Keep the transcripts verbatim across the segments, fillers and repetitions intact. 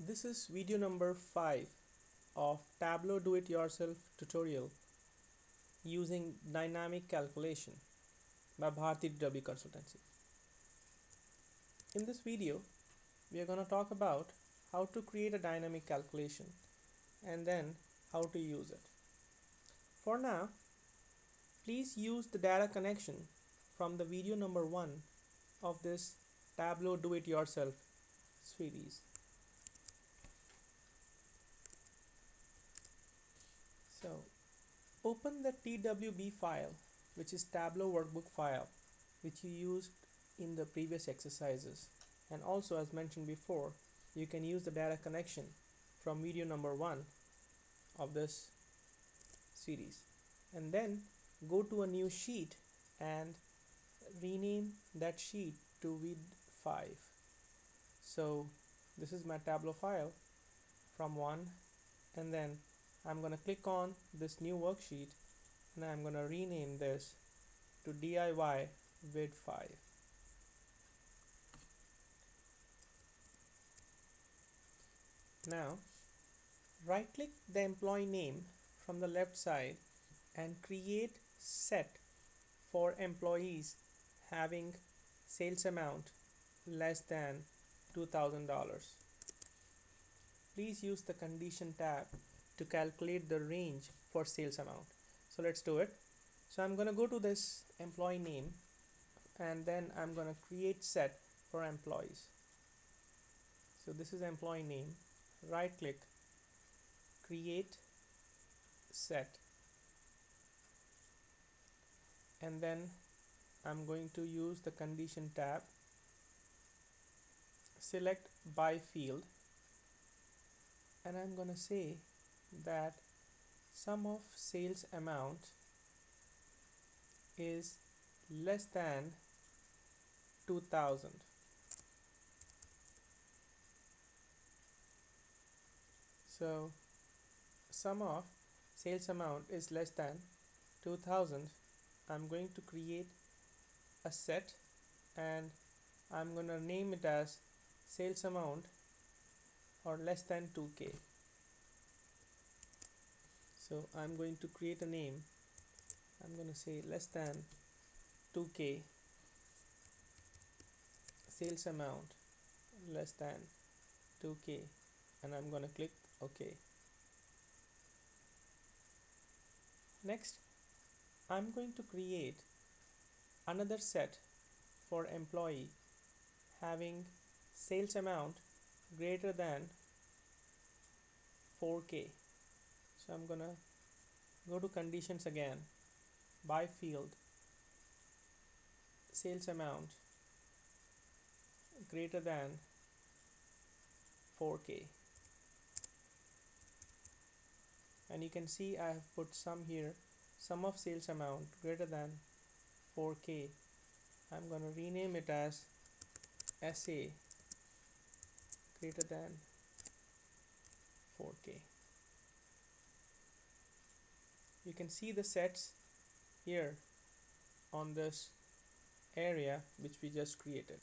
This is video number five of Tableau do-it-yourself tutorial using dynamic calculation by Bharati D W Consultancy. In this video, we are going to talk about how to create a dynamic calculation and then how to use it. For now, please use the data connection from the video number one of this Tableau do-it-yourself series. So, open the T W B file, which is Tableau workbook file, which you used in the previous exercises. And also, as mentioned before, you can use the data connection from video number one of this series. And then go to a new sheet and rename that sheet to vid five. So this is my Tableau file from one, and then I'm going to click on this new worksheet and I'm going to rename this to D I Y vid five. Now right click the employee name from the left side and create set for employees having sales amount less than two thousand dollars. Please use the condition tab to calculate the range for sales amount. So let's do it. So I'm going to go to this employee name and then I'm going to create set for employees. So this is employee name. Right click, create set, and then I'm going to use the condition tab, select by field, and I'm going to say that sum of sales amount is less than two thousand. So sum of sales amount is less than two thousand. I'm going to create a set and I'm going to name it as sales amount or less than two K. So I'm going to create a name. I'm going to say less than two K sales amount less than two K, and I'm going to click OK. Next, I'm going to create another set for employee having sales amount greater than four K. So I'm gonna go to conditions again, by field, sales amount greater than four K, and you can see I have put sum here, sum of sales amount greater than four K. I'm gonna rename it as S A greater than four K. You can see the sets here on this area which we just created.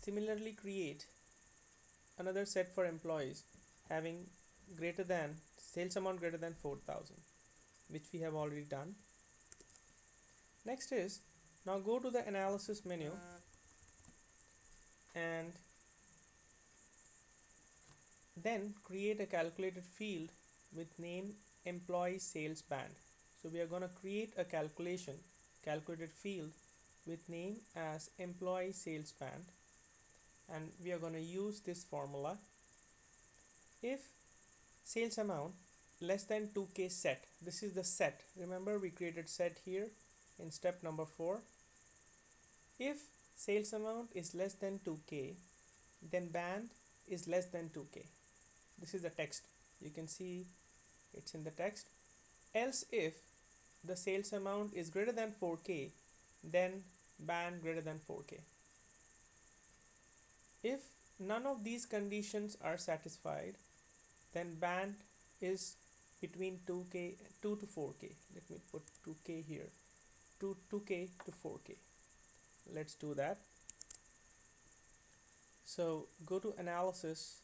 Similarly, create another set for employees having greater than sales amount greater than four thousand, which we have already done. Next is, now go to the analysis menu and then create a calculated field with name employee sales band. So we are going to create a calculation calculated field with name as employee sales band, and we are going to use this formula. If sales amount less than two K set, this is the set, remember we created set here in step number four. If sales amount is less than two K, then band is less than two K. This is the text, you can see it's in the text. Else, if the sales amount is greater than four K, then band greater than four K. If none of these conditions are satisfied, then band is between two K two to four K. Let me put two K here, two, two K to four K. let's do that. So go to analysis,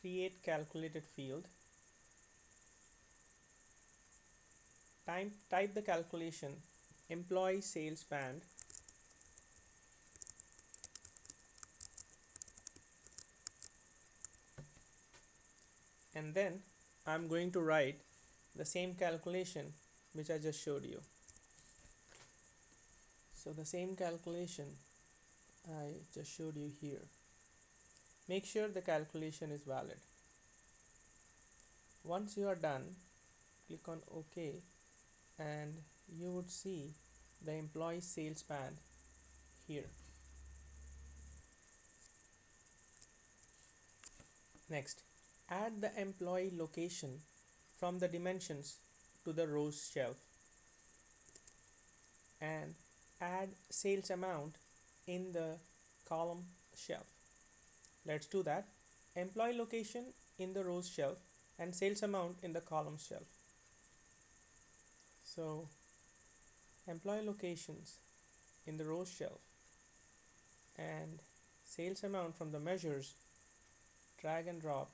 create calculated field, time type the calculation employee sales band, and then I'm going to write the same calculation which I just showed you. So the same calculation I just showed you here. Make sure the calculation is valid. Once you are done, click on OK, and you would see the employee sales band here. Next, add the employee location from the dimensions to the rows shelf, and add sales amount in the column shelf. Let's do that. Employee location in the rows shelf and sales amount in the column shelf. So employee locations in the rows shelf and sales amount from the measures, drag and drop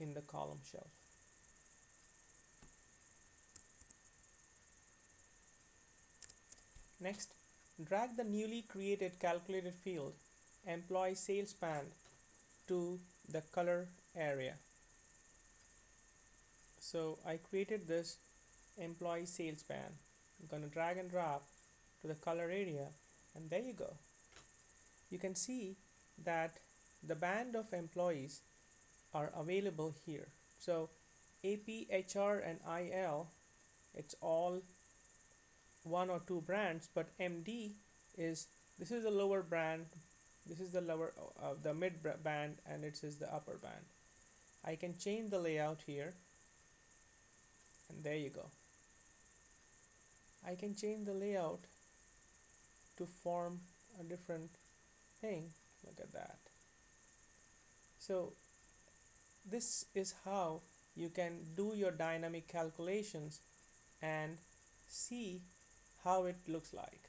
in the column shelf. Next, drag the newly created calculated field employee sales band to the color area. So I created this employee sales band. I'm going to drag and drop to the color area, and there you go. You can see that the band of employees are available here. So A P, H R and I L, it's all one or two brands, but M D is, this is the lower brand, this is the lower uh, the mid band, and it is the upper band. I can change the layout here, and there you go. I can change the layout to form a different thing. Look at that. So this is how you can do your dynamic calculations and see how it looks like.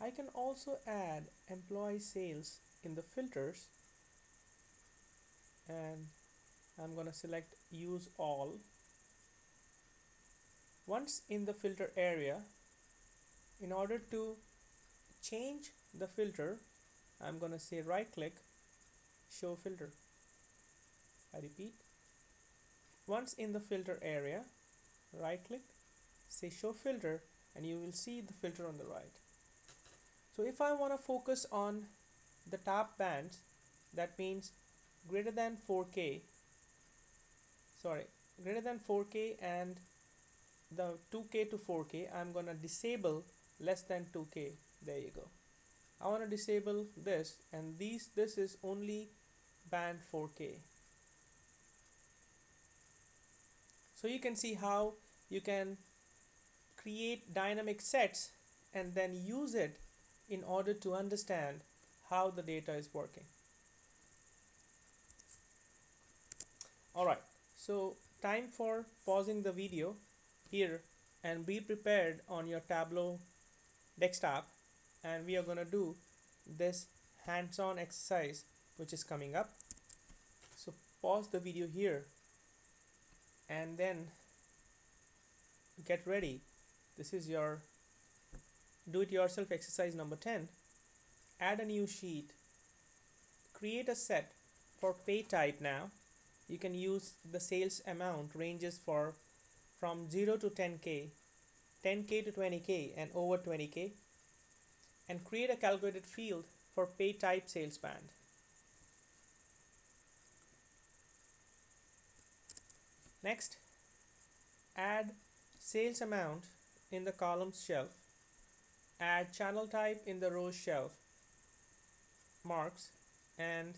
I can also add employee sales in the filters, and I'm going to select use all. Once in the filter area, in order to change the filter, I'm going to say right click, show filter. I repeat, once in the filter area, right click, say show filter, and you will see the filter on the right. So if I want to focus on the top bands, that means greater than four K, sorry, greater than four K and the two K to four K, I'm going to disable less than two K. There you go. I want to disable this, and these, this is only band four K. So you can see how you can create dynamic sets and then use it in order to understand how the data is working. Alright, so time for pausing the video here, and be prepared on your Tableau desktop, and we are going to do this hands-on exercise which is coming up. So pause the video here and then get ready. This is your do-it-yourself exercise number ten. Add a new sheet. Create a set for pay type now. You can use the sales amount ranges for from zero to ten K, ten K to twenty K and over twenty K. And create a calculated field for pay type sales band. Next, add sales amount in the columns shelf, add channel type in the rows shelf, marks, and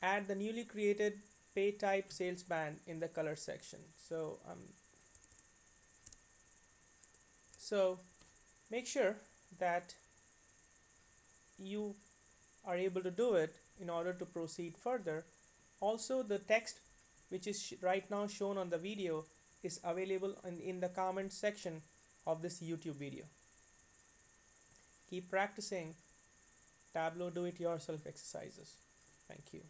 add the newly created pay type sales band in the color section. So um, so make sure that you are able to do it in order to proceed further. Also, the text which is sh right now shown on the video is available in, in the comments section of this YouTube video. Keep practicing Tableau do it yourself exercises. Thank you.